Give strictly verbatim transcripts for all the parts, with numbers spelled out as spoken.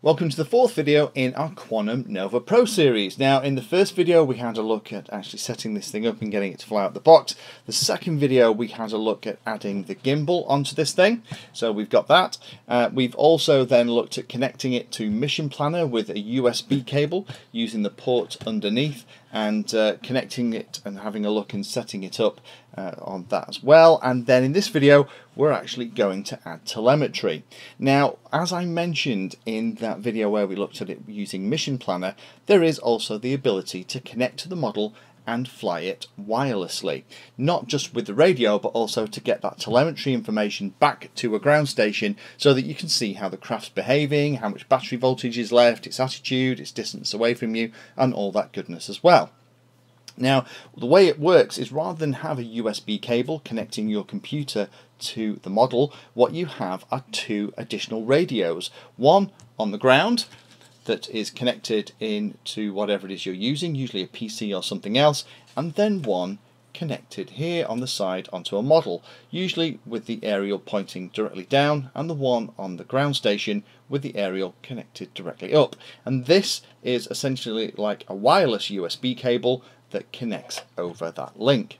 Welcome to the fourth video in our Quantum Nova Pro series. Now in the first video we had a look at actually setting this thing up and getting it to fly out the box. The second video we had a look at adding the gimbal onto this thing, so we've got that. Uh, we've also then looked at connecting it to Mission Planner with a U S B cable using the port underneath and uh, connecting it and having a look and setting it up uh, on that as well. And then in this video we're actually going to add telemetry. Now as I mentioned in that video where we looked at it using Mission Planner, there is also the ability to connect to the model and fly it wirelessly, not just with the radio but also to get that telemetry information back to a ground station so that you can see how the craft's behaving, how much battery voltage is left, its attitude, its distance away from you and all that goodness as well. Now the way it works is rather than have a U S B cable connecting your computer to the model, what you have are two additional radios, one on the ground that is connected into whatever it is you're using, usually a P C or something else, and then one connected here on the side onto a model, usually with the aerial pointing directly down, and the one on the ground station with the aerial connected directly up. And this is essentially like a wireless U S B cable that connects over that link.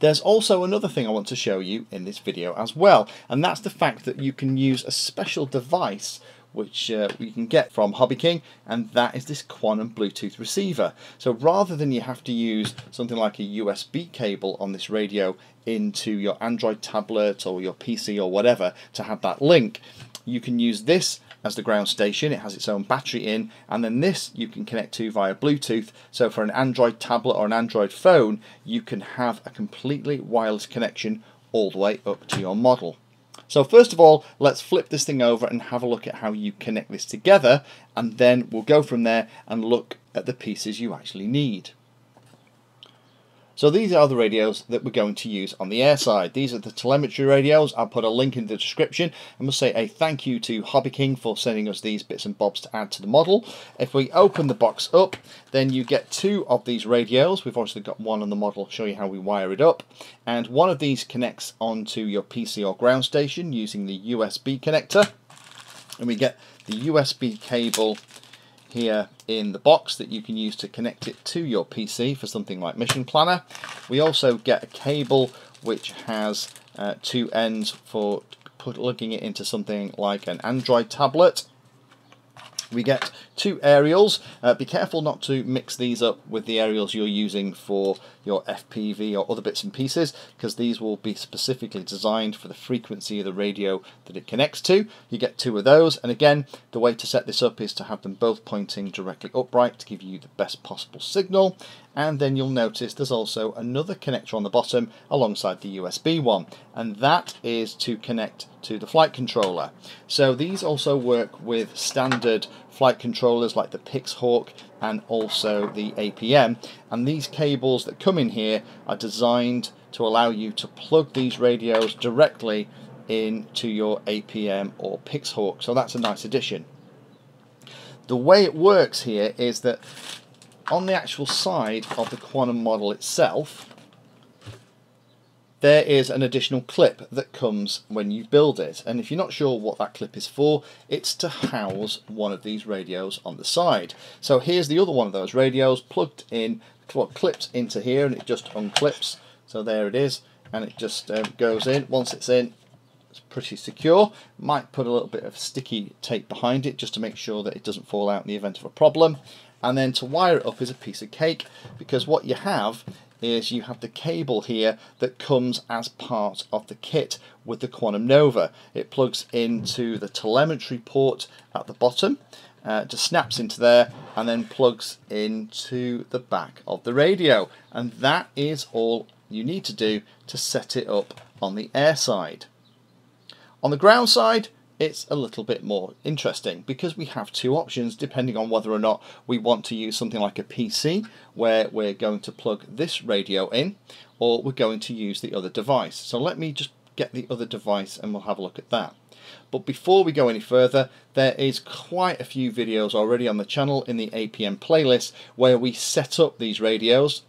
There's also another thing I want to show you in this video as well, and that's the fact that you can use a special device which uh, you can get from Hobby King, and that is this Quanum Bluetooth receiver. So rather than you have to use something like a U S B cable on this radio into your Android tablet or your P C or whatever to have that link, you can use this as the ground station. It has its own battery in, and then this you can connect to via Bluetooth. So for an Android tablet or an Android phone, you can have a completely wireless connection all the way up to your model. So first of all, let's flip this thing over and have a look at how you connect this together, and then we'll go from there and look at the pieces you actually need. So these are the radios that we're going to use on the air side. These are the telemetry radios. I'll put a link in the description. I must say a thank you to Hobby King for sending us these bits and bobs to add to the model. If we open the box up, then you get two of these radios. We've obviously got one on the model, show you how we wire it up. And one of these connects onto your P C or ground station using the U S B connector. And we get the U S B cable here in the box that you can use to connect it to your P C for something like Mission Planner. We also get a cable which has uh, two ends for plugging it into something like an Android tablet. We get two aerials. Uh, be careful not to mix these up with the aerials you're using for your F P V or other bits and pieces, because these will be specifically designed for the frequency of the radio that it connects to. You get two of those, and again the way to set this up is to have them both pointing directly upright to give you the best possible signal. And then you'll notice there's also another connector on the bottom alongside the U S B one, and that is to connect to the flight controller. So these also work with standard flight controllers like the Pixhawk and also the A P M, and these cables that come in here are designed to allow you to plug these radios directly into your A P M or Pixhawk, so that's a nice addition. The way it works here is that on the actual side of the Quanum model itself there is an additional clip that comes when you build it, and if you're not sure what that clip is for, it's to house one of these radios on the side. So here's the other one of those radios plugged in, well, clips into here, and it just unclips, so there it is, and it just um, goes in. Once it's in, it's pretty secure. Might put a little bit of sticky tape behind it just to make sure that it doesn't fall out in the event of a problem. And then to wire it up is a piece of cake, because what you have is you have the cable here that comes as part of the kit with the Quantum Nova. It plugs into the telemetry port at the bottom, uh, just snaps into there and then plugs into the back of the radio, and that is all you need to do to set it up on the air side. On the ground side it's a little bit more interesting, because we have two options depending on whether or not we want to use something like a P C where we're going to plug this radio in, or we're going to use the other device. So let me just get the other device and we'll have a look at that. But before we go any further, there is quite a few videos already on the channel in the A P M playlist where we set up these radios.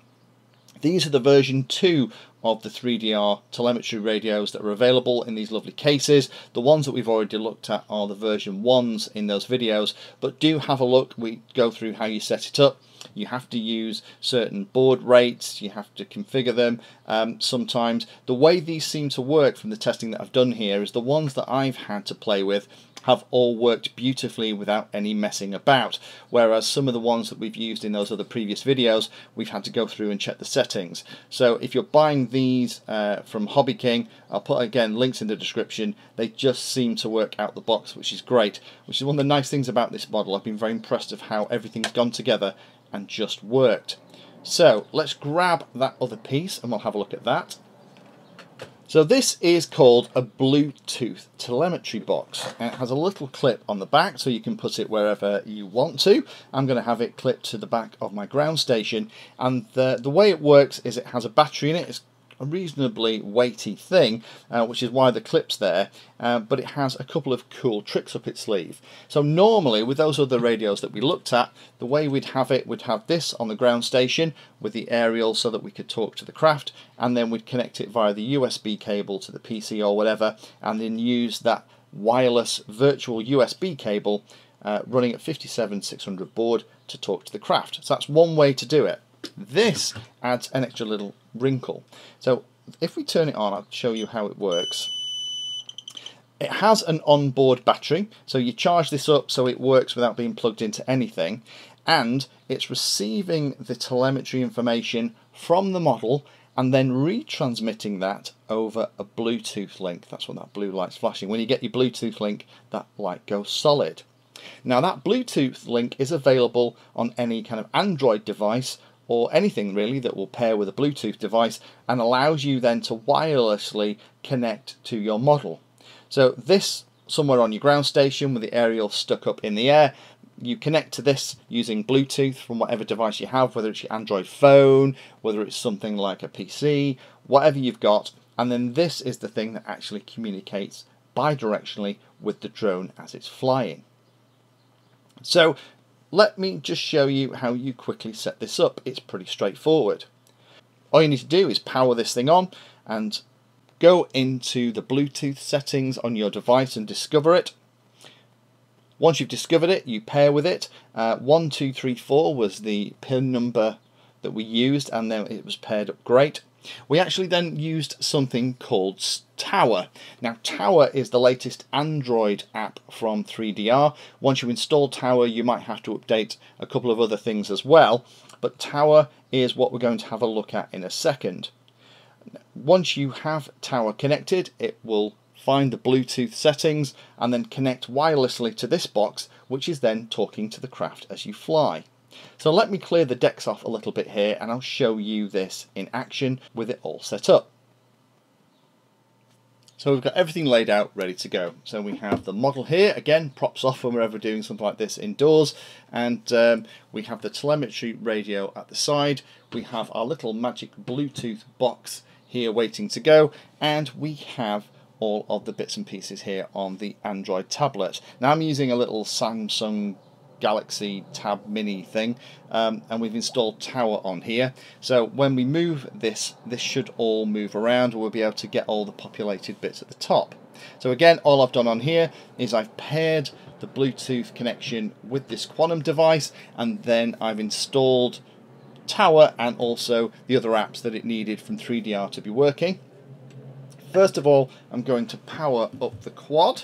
These are the version two of the three D R telemetry radios that are available in these lovely cases. The ones that we've already looked at are the version ones in those videos, but do have a look. We go through how you set it up. You have to use certain baud rates, you have to configure them. Um, sometimes the way these seem to work from the testing that I've done here is the ones that I've had to play with have all worked beautifully without any messing about, whereas some of the ones that we've used in those other previous videos, we've had to go through and check the settings. So if you're buying these uh, from Hobby King, I'll put again links in the description. They just seem to work out the box, which is great, which is one of the nice things about this model. I've been very impressed of how everything's gone together and just worked. So let's grab that other piece and we'll have a look at that. So this is called a Bluetooth telemetry box, and it has a little clip on the back so you can put it wherever you want to. I'm going to have it clipped to the back of my ground station, and the, the way it works is it has a battery in it. It's a reasonably weighty thing, uh, which is why the clip's there, uh, but it has a couple of cool tricks up its sleeve. So normally with those other radios that we looked at, the way we'd have it, we'd have this on the ground station with the aerial so that we could talk to the craft, and then we'd connect it via the U S B cable to the P C or whatever, and then use that wireless virtual U S B cable uh, running at fifty-seven six hundred baud to talk to the craft. So that's one way to do it. This adds an extra little wrinkle. So if we turn it on, I'll show you how it works. It has an onboard battery, so you charge this up so it works without being plugged into anything, and it's receiving the telemetry information from the model and then retransmitting that over a Bluetooth link. That's when that blue light's flashing. When you get your Bluetooth link, that light goes solid. Now that Bluetooth link is available on any kind of Android device or anything really that will pair with a Bluetooth device, and allows you then to wirelessly connect to your model. So this, somewhere on your ground station with the aerial stuck up in the air, you connect to this using Bluetooth from whatever device you have, whether it's your Android phone, whether it's something like a P C, whatever you've got, and then this is the thing that actually communicates bidirectionally with the drone as it's flying. So let me just show you how you quickly set this up. It's pretty straightforward. All you need to do is power this thing on and go into the Bluetooth settings on your device and discover it. Once you've discovered it, you pair with it. Uh, one two three four was the pin number that we used, and then it was paired up great. We actually then used something called Tower. Now Tower is the latest Android app from three D R. Once you install Tower, you might have to update a couple of other things as well, but Tower is what we're going to have a look at in a second. Once you have Tower connected, it will find the Bluetooth settings and then connect wirelessly to this box, which is then talking to the craft as you fly. So let me clear the decks off a little bit here and I'll show you this in action with it all set up. So we've got everything laid out, ready to go. So we have the model here, again, props off when we're ever doing something like this indoors, and um, we have the telemetry radio at the side. We have our little magic Bluetooth box here waiting to go, and we have all of the bits and pieces here on the Android tablet. Now I'm using a little Samsung Galaxy Tab Mini thing, um, and we've installed Tower on here, so when we move this this should all move around, or we'll be able to get all the populated bits at the top. So again, all I've done on here is I've paired the Bluetooth connection with this Quanum device, and then I've installed Tower and also the other apps that it needed from three D R to be working. First of all, I'm going to power up the quad.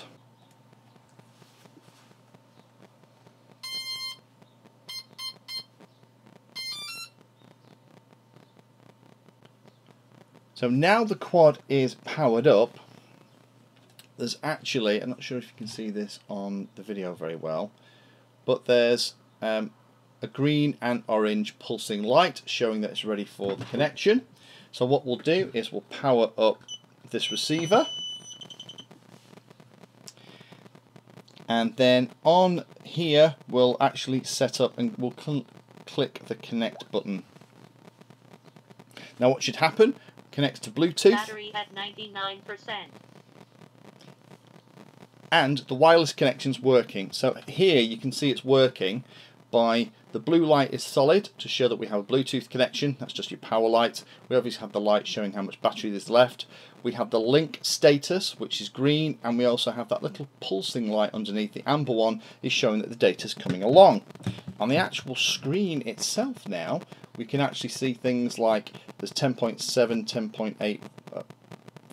So now the quad is powered up, there's actually, I'm not sure if you can see this on the video very well, but there's um, a green and orange pulsing light showing that it's ready for the connection. So what we'll do is we'll power up this receiver, and then on here we'll actually set up and we'll cl- click the connect button. Now what should happen? Connects to Bluetooth. Battery at ninety-nine percent. And the wireless connection's working. So here you can see it's working, by the blue light is solid to show that we have a Bluetooth connection. That's just your power light. We obviously have the light showing how much battery there's left. We have the link status, which is green, and we also have that little pulsing light underneath. The amber one is showing that the data is coming along. On the actual screen itself now, we can actually see things like there's ten point seven, ten point eight uh,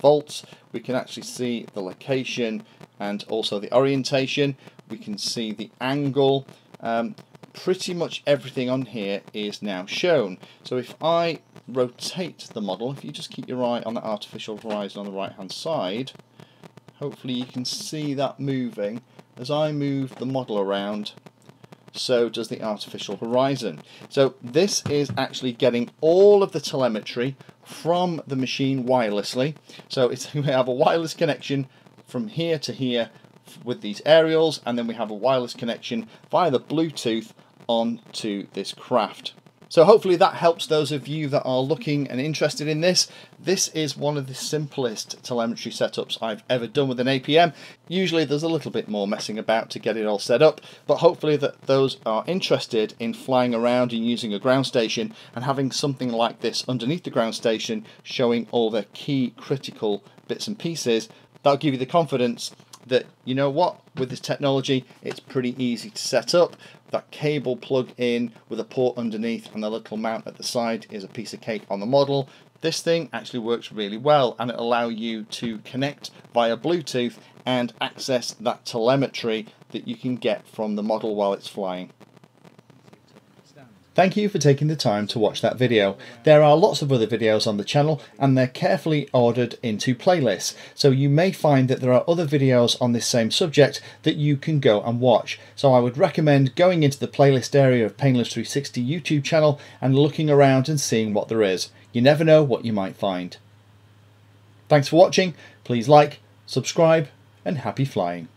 volts. We can actually see the location and also the orientation. We can see the angle. Um, pretty much everything on here is now shown. So if I rotate the model, if you just keep your eye on the artificial horizon on the right hand side, hopefully you can see that moving. As I move the model around, so does the artificial horizon. So this is actually getting all of the telemetry from the machine wirelessly. So it's, we have a wireless connection from here to here with these aerials, and then we have a wireless connection via the Bluetooth onto this craft. So hopefully that helps those of you that are looking and interested in this. This is one of the simplest telemetry setups I've ever done with an A P M. Usually there's a little bit more messing about to get it all set up, but hopefully that those are interested in flying around and using a ground station and having something like this underneath the ground station showing all the key critical bits and pieces. That'll give you the confidence that, you know what, with this technology it's pretty easy to set up. That cable plug in with a port underneath and the little mount at the side is a piece of cake on the model. This thing actually works really well, and it allows you to connect via Bluetooth and access that telemetry that you can get from the model while it's flying. Thank you for taking the time to watch that video. There are lots of other videos on the channel, and they're carefully ordered into playlists, so you may find that there are other videos on this same subject that you can go and watch. So I would recommend going into the playlist area of Painless three sixty YouTube channel and looking around and seeing what there is. You never know what you might find. Thanks for watching. Please like, subscribe, and happy flying.